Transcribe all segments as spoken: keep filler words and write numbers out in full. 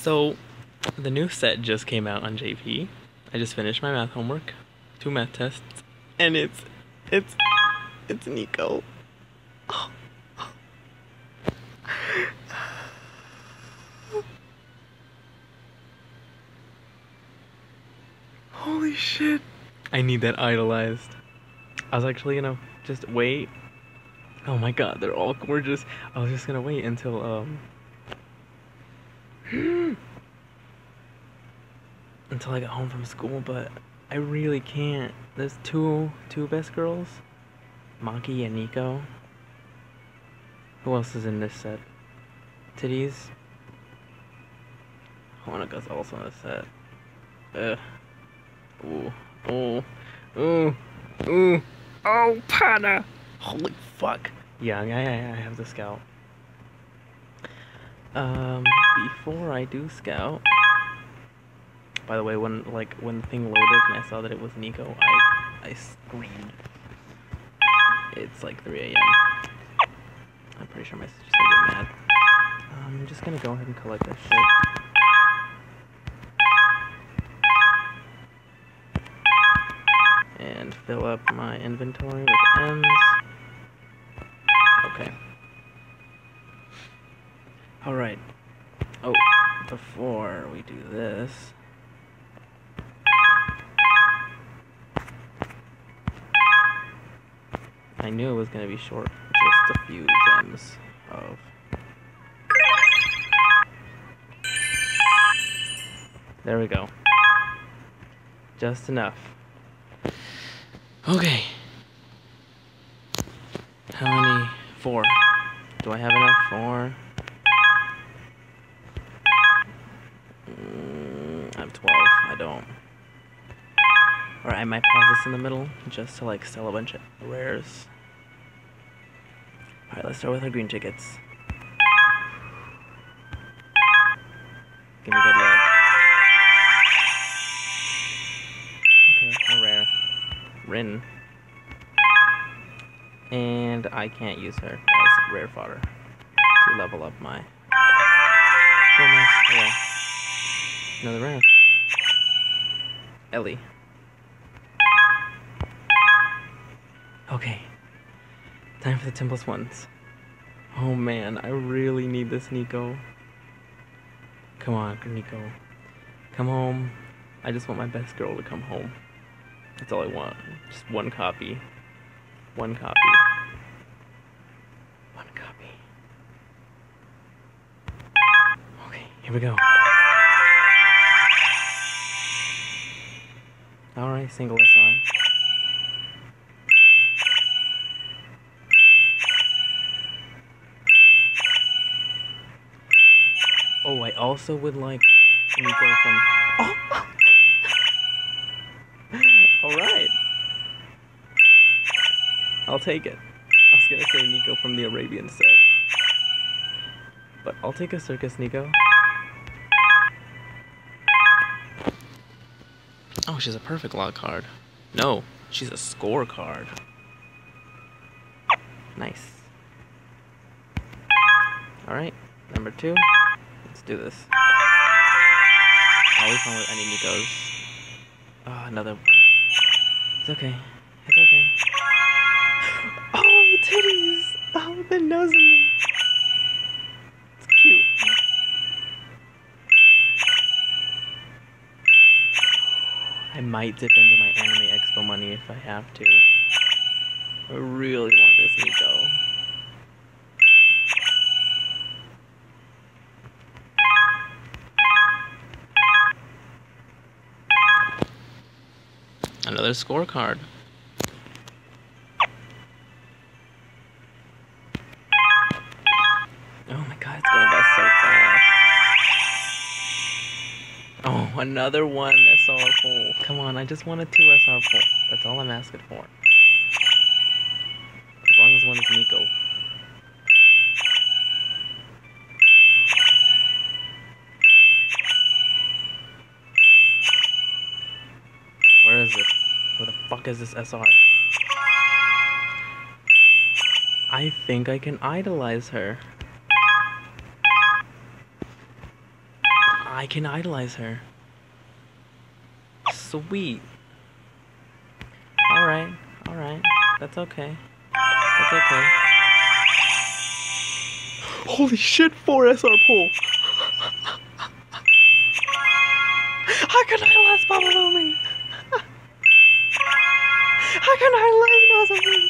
So, the new set just came out on J P. I just finished my math homework, two math tests, and it's, it's, it's Nico. Oh. Holy shit. I need that idolized. I was actually gonna just wait. Oh my god, they're all gorgeous. I was just gonna wait until, um... until I got home from school, but I really can't. There's two, two best girls. Maki and Nico. Who else is in this set? Titties. Honoka's also in this set. Ugh. Ooh, ooh, ooh, ooh, oh, Pana! Holy fuck! Yeah, yeah, yeah, I have the scout. Um, before I do scout, by the way, when, like, when the thing loaded and I saw that it was Nico, I, I screamed. It's like three A M I'm pretty sure my sister's gonna get mad. Um, I'm just gonna go ahead and collect that shit. And fill up my inventory with M's. Okay. Alright. Oh, before we do this... I knew it was going to be short. Just a few gems of... There we go. Just enough. Okay. How many? Four. Do I have enough? Four. Mm, I have twelve. I don't. Or I might pause this in the middle just to like sell a bunch of rares. Alright, let's start with our green tickets. Give me good luck. Rin. And I can't use her as rare fodder to level up my... Yeah. Another rare. Ellie. Okay. Time for the ten plus ones. Oh man, I really need this Nico. Come on, Nico. Come home. I just want my best girl to come home. That's all I want. Just one copy. One copy. One copy. Okay, here we go. Alright, single S R. Oh, I also would like Nico from... Oh! Alright. I'll take it. I was gonna say Nico from the Arabian set. But I'll take a circus Nico. Oh, she's a perfect log card. No, she's a score card. Nice. Alright, number two. Let's do this. Always fun with any Nikos. Oh, another one. It's okay. It's okay. Oh, titties! Oh, the Nozomi! It's cute. I might dip into my Anime Expo money if I have to. I really want this Nico. Another scorecard. Oh my god, it's going by so fast. Oh, another one S R pull. Come on, I just want a two S R pull. That's all I'm asking for. As long as one is Nico. Where is it? Where the fuck is this S R? I think I can idolize her. I can idolize her. Sweet. Alright, alright. That's okay. That's okay. Holy shit, four S R pull! I can idolize Nozomi! I can idolize Nozomi!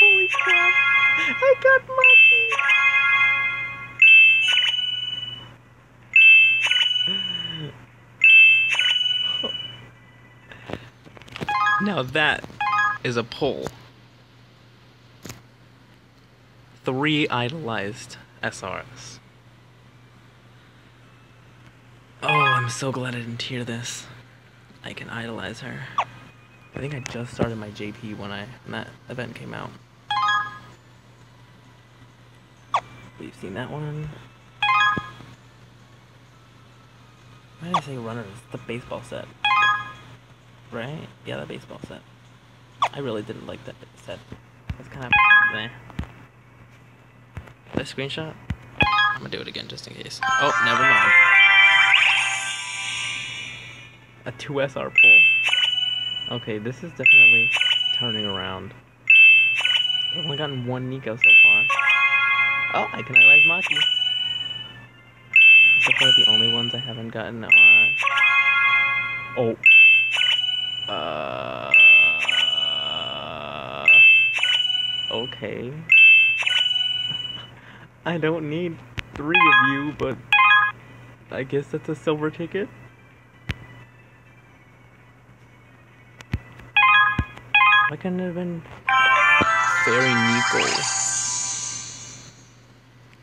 Holy crap! I got Maki! Now that is a pull. Three idolized S Rs. Oh, I'm so glad I didn't hear this. I can idolize her. I think I just started my J P when I when that event came out. We've seen that one. Why did I say runners? The baseball set. Right? Yeah, the baseball set. I really didn't like that set. It's kind of there. Did I screenshot? I'm gonna do it again just in case. Oh, never mind. A two S R pull. Okay, this is definitely turning around. I've only gotten one Nico so far. Oh, I can idolize Maki. So far, the only ones I haven't gotten are... Oh. Uh... Okay. I don't need three of you, but I guess that's a silver ticket. Why couldn't it have been Fairy Nico?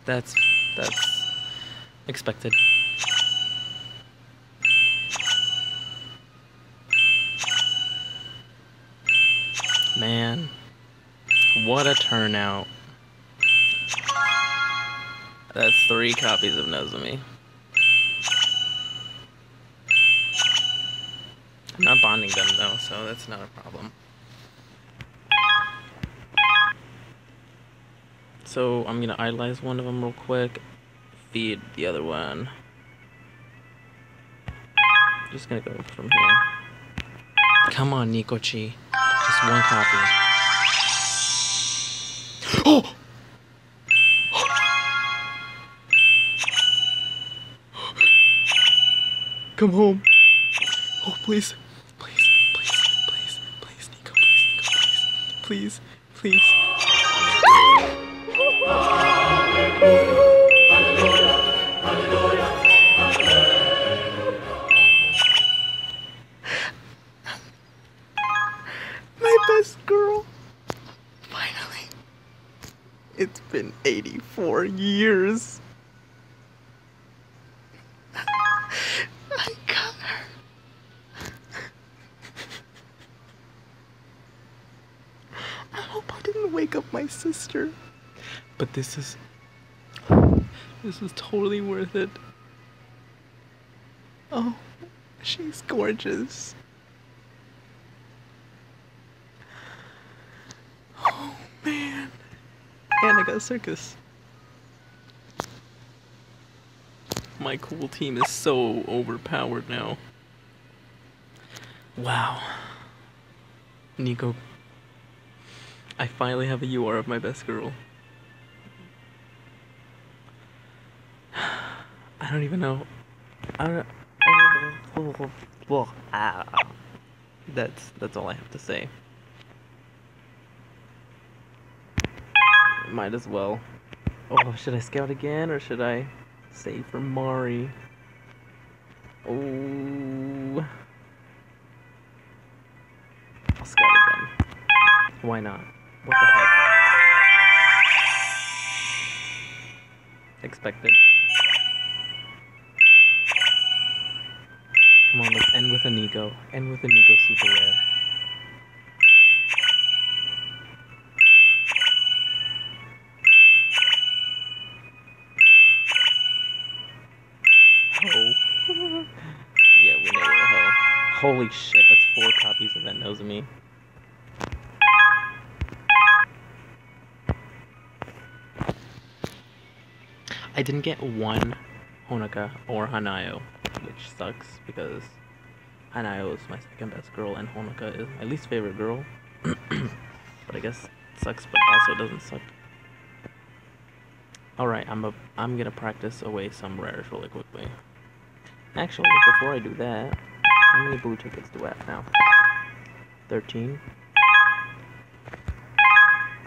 That's that's expected. Man, what a turnout. That's three copies of Nozomi. I'm not bonding them though, so that's not a problem. So I'm gonna idolize one of them real quick, feed the other one. Just gonna go from here. Come on, Nikochi. Just one copy. Oh! Come home. Oh, please. Please, please, please, please, Nico, please, Nico, please. Please, please. My best girl. Finally. It's been eighty-four years. Sister, but this is this is totally worth it. Oh, she's gorgeous. Oh man, and I got a circus. My cool team is so overpowered now. Wow, Nico. I finally have a U R of my best girl. I don't even know. I don't know. That's that's all I have to say. Might as well. Oh, should I scout again or should I save for Mari? Oh, I'll scout again. Why not? What the heck? Expected. Come on, let's end with a Nico. End with a Nico super rare. Ho. Oh. Yeah, we know we're a ho. Holy shit, that's four copies of that Nozomi. I I didn't get one Honoka or Hanayo, which sucks because Hanayo is my second best girl and Honoka is my least favorite girl. But I guess it sucks, but also doesn't suck. Alright, I'm a, I'm gonna practice away some rares really quickly. Actually, before I do that, how many blue tickets do I have now? thirteen?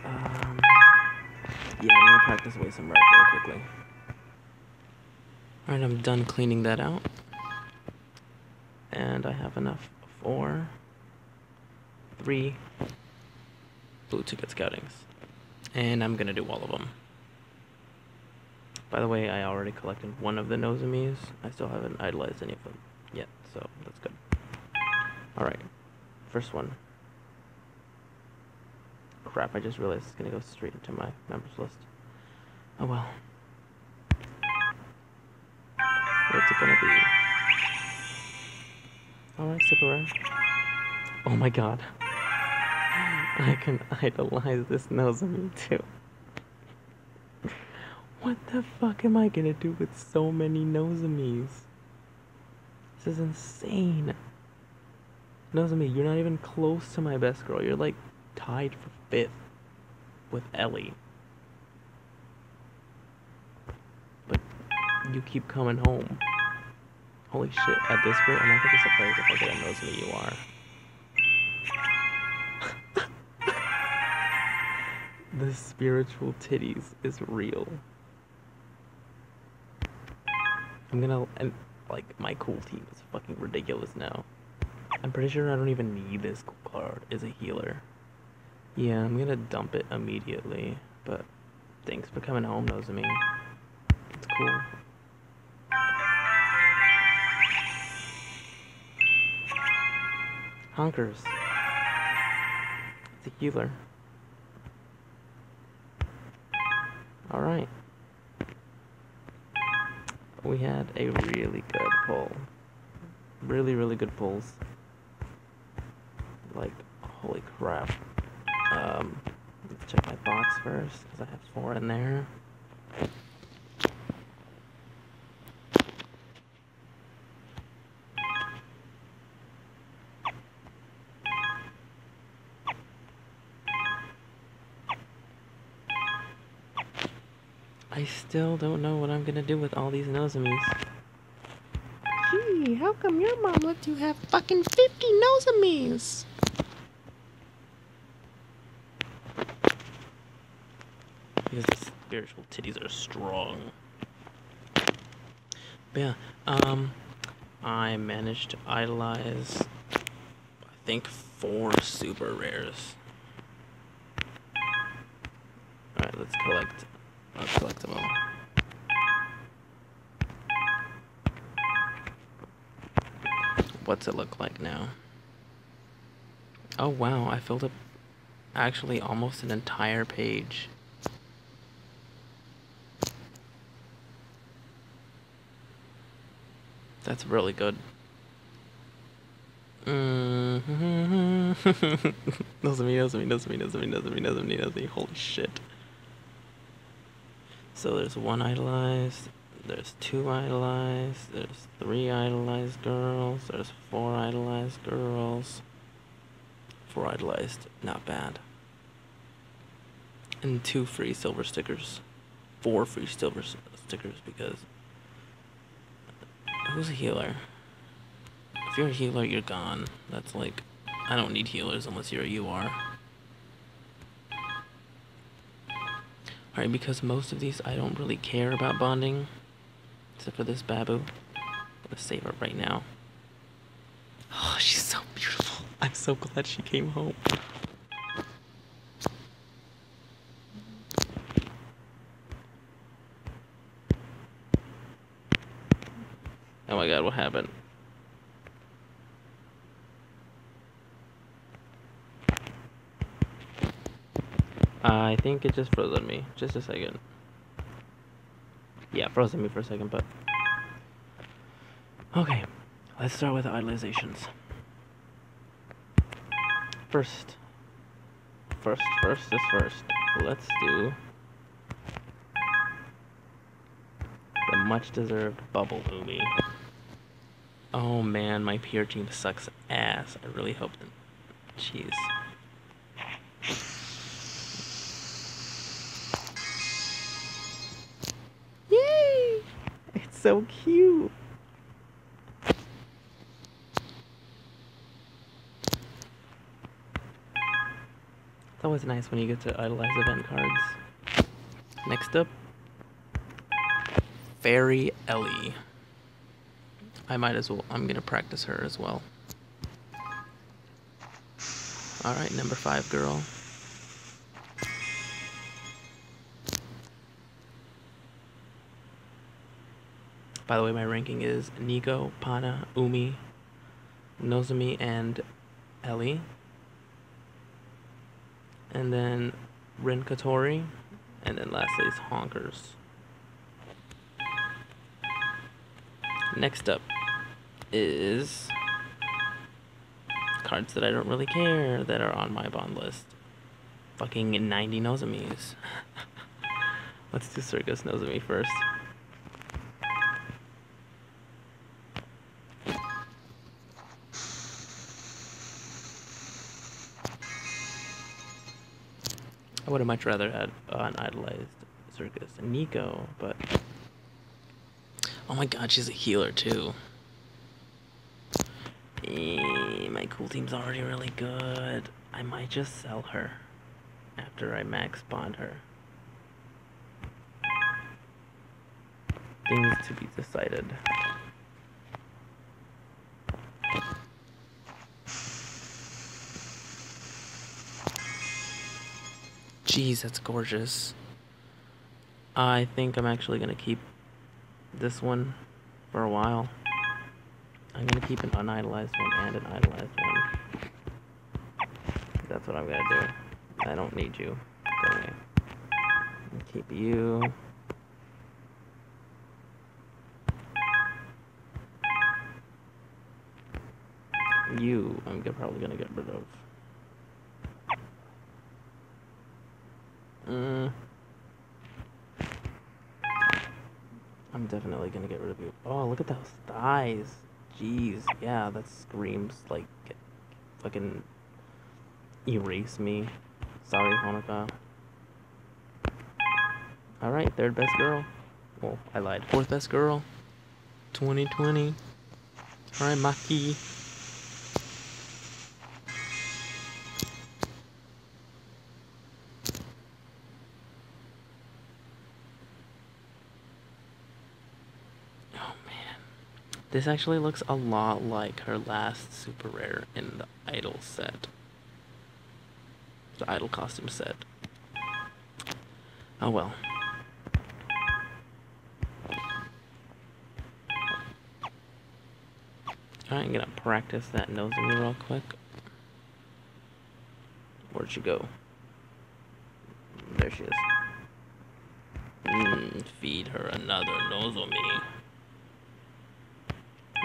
Um, yeah, I'm gonna practice away some rares really quickly. Alright, I'm done cleaning that out. And I have enough for three blue ticket scoutings. And I'm gonna do all of them. By the way, I already collected one of the Nozomis. I still haven't idolized any of them yet, so that's good. Alright, first one. Crap, I just realized it's gonna go straight into my members list. Oh well. What's it gonna be? Alright, super rare. Oh my god. I can idolize this Nozomi too. What the fuck am I gonna do with so many Nozomis? This is insane. Nozomi, you're not even close to my best girl. You're like tied for fifth with Ellie. But you keep coming home. Holy shit, at this rate, I'm not gonna be surprised if I get a Nozomi you are. The spiritual titties is real. I'm gonna, and like, my cool team is fucking ridiculous now. I'm pretty sure I don't even need this cool card as a healer. Yeah, I'm gonna dump it immediately, but thanks for coming home, Nozomi. It's cool. Honkers. It's a healer. Alright. We had a really good pull. Really, really good pulls. Like, holy crap. Um, let's check my box first, because I have four in there. I still don't know what I'm gonna do with all these Nozomis. Gee, how come your mom lets you have fucking fifty Nozomis? Because the spiritual titties are strong. But yeah, um, I managed to idolize, I think, four super rares. Alright, let's collect. I'll collect them all. What's it look like now? Oh wow, I filled up actually almost an entire page. That's really good. Mm-hmm. Nozomi, Nozomi, Nozomi, Nozomi, Nozomi, Nozomi, Nozomi, holy shit. So there's one idolized, there's two idolized, there's three idolized girls, there's four idolized girls. Four idolized, not bad. And two free silver stickers. Four free silver stickers because... Who's a healer? If you're a healer, you're gone. That's like, I don't need healers unless you're a U R. Alright, because most of these I don't really care about bonding, except for this Babu. I'm gonna save her right now. Oh, she's so beautiful. I'm so glad she came home. Oh my god, what happened? I think it just froze on me. Just a second. Yeah, froze on me for a second, but... Okay, let's start with idolizations. First. First, first is first. Let's do... much-deserved bubble, Umi. Oh man, my peer team sucks ass. I really hope that... Jeez. Yay! It's so cute! It's always nice when you get to idolize event cards. Next up, Fairy Ellie. I might as well, I'm gonna practice her as well. Alright, number five girl. By the way, my ranking is Nico, Pana, Umi, Nozomi, and Ellie. And then Rin Katori, and then lastly is Honkers. Next up is cards that I don't really care that are on my bond list. Fucking ninety Nozomis. Let's do Circus Nozomi first. I would have much rather had an idolized Circus and Nico, but... Oh my god, she's a healer too. Eee, my cool team's already really good. I might just sell her after I max bond her. Things to be decided. Jeez, that's gorgeous. I think I'm actually gonna keep this one for a while. I'm gonna keep an unidolized one and an idolized one. That's what I'm gonna do. I don't need you. Go away. Keep you. You, I'm probably gonna get rid of. Mm. I'm definitely gonna get rid of you. Oh, look at those thighs. Jeez, yeah, that screams like get, fucking erase me. Sorry, Honoka. Alright, third best girl. Well, I lied. Fourth best girl. twenty twenty. Alright, Maki. This actually looks a lot like her last super rare in the idol set. The idol costume set. Oh well. Alright, I'm gonna practice that Nozomi real quick. Where'd she go? There she is. Mm, feed her another Nozomi.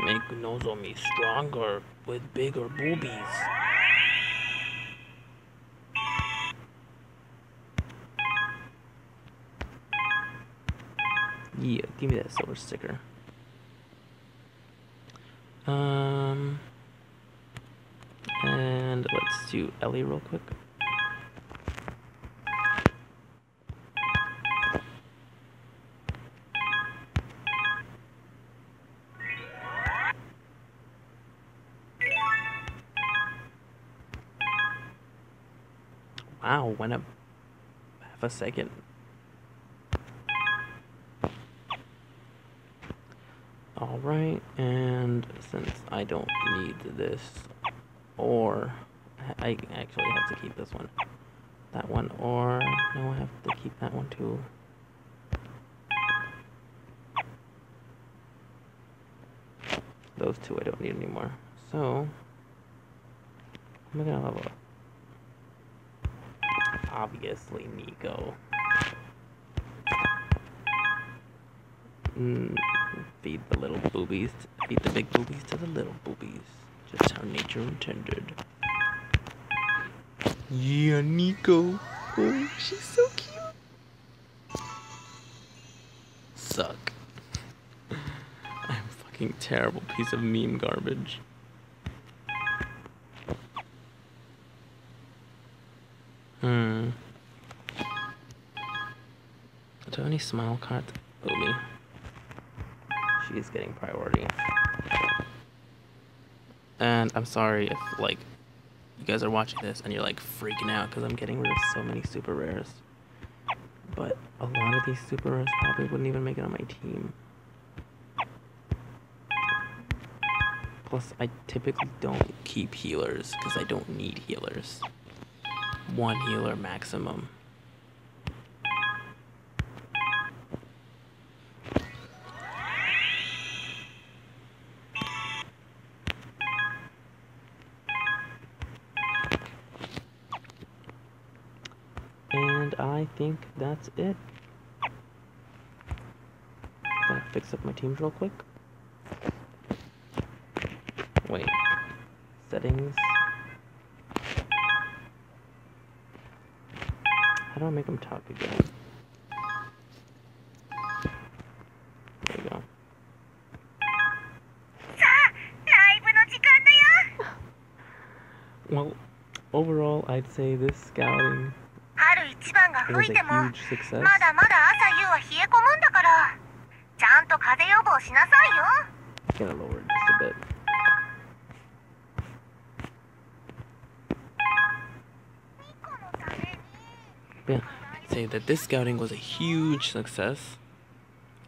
Make Nozomi stronger with bigger boobies. Yeah, give me that silver sticker. Um, and let's do Ellie real quick. Wow, went up half a second. Alright, and since I don't need this, or I actually have to keep this one, that one, or no, I have to keep that one too. Those two I don't need anymore. So, I'm gonna level up. Obviously, Nico. Mm, feed the little boobies. Feed the big boobies to the little boobies. Just how nature intended. Yeah, Nico. Oh, she's so cute. Suck. fucking terrible piece of meme garbage. Hmm. Do I have any smile card? Umi. She's getting priority. And I'm sorry if, like, you guys are watching this and you're, like, freaking out because I'm getting rid of so many super rares. But a lot of these super rares probably wouldn't even make it on my team. Plus, I typically don't keep healers because I don't need healers. One healer maximum. And I think that's it. Gotta fix up my teams real quick. Wait. Settings. How do I make them talk again? There we go. Well, overall, I'd say this scouting was a huge success. Gotta lower it just a bit. Yeah, I'd say that this scouting was a huge success.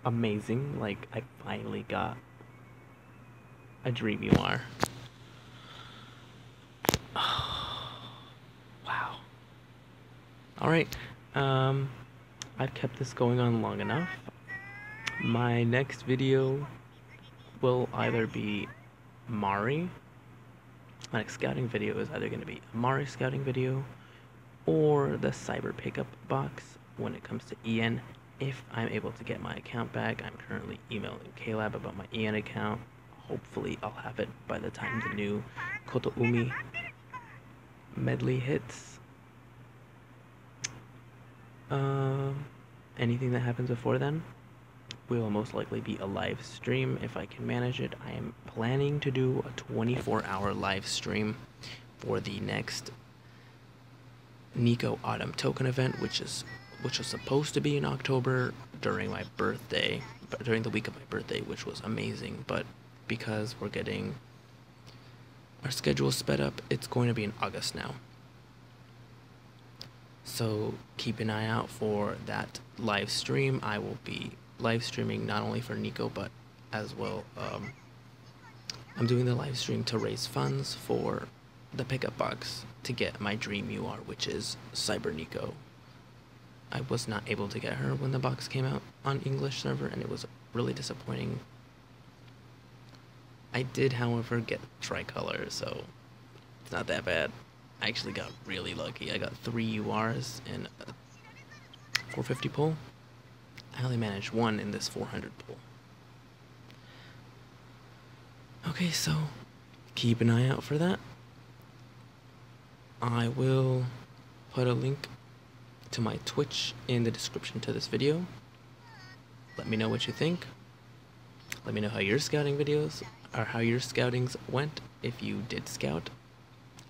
Amazing, like I finally got a Dream U R. Oh, wow. Alright, um, I've kept this going on long enough. My next video will either be Mari. My next scouting video is either going to be a Mari scouting video, or the cyber pickup box when it comes to E N. If I'm able to get my account back, I'm currently emailing KLab about my E N account. Hopefully I'll have it by the time the new Koto Umi medley hits. Uh, anything that happens before then will most likely be a live stream if I can manage it. I am planning to do a twenty-four hour live stream for the next Nico Autumn Token event, which is which was supposed to be in October during my birthday, but during the week of my birthday, which was amazing. But because we're getting our schedule sped up, it's going to be in August now. So keep an eye out for that live stream. I will be live streaming not only for Nico, but as well. Um, I'm doing the live stream to raise funds for the pickup box to get my Dream U R, which is Cyber Nico. I was not able to get her when the box came out on English server, and it was really disappointing. I did, however, get Tricolor, so it's not that bad. I actually got really lucky. I got three U Rs in a four fifty pull. I only managed one in this four hundred pull. Okay, so keep an eye out for that. I will put a link to my Twitch in the description to this video. Let me know what you think. Let me know how your scouting videos or how your scoutings went if you did scout.